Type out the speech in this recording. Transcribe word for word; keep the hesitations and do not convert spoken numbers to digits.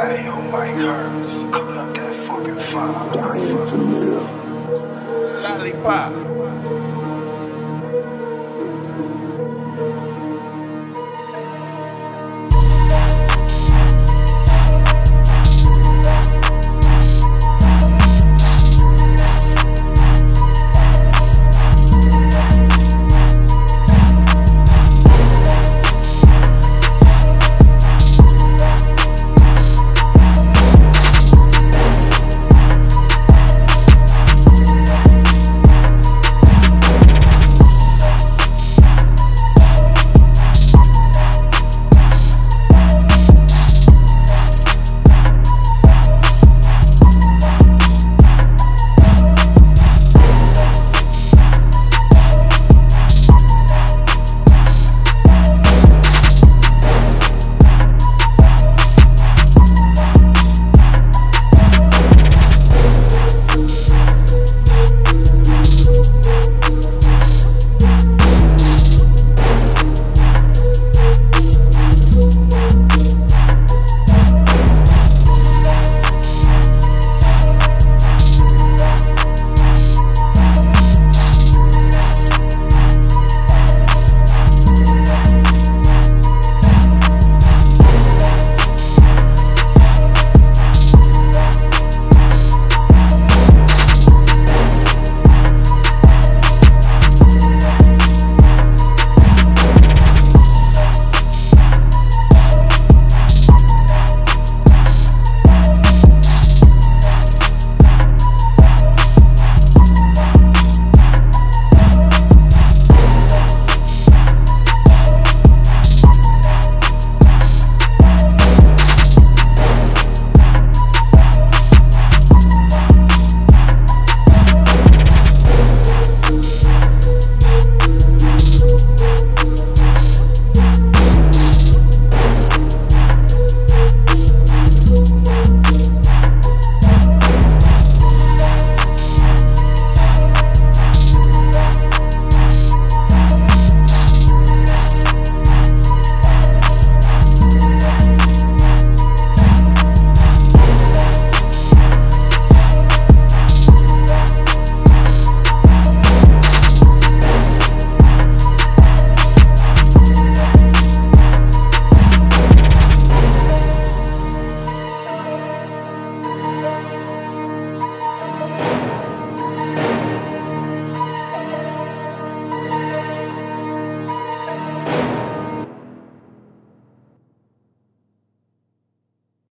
Hey yo, Mike Hertz, cook up that fucking fire. Dying to live. Lollipop.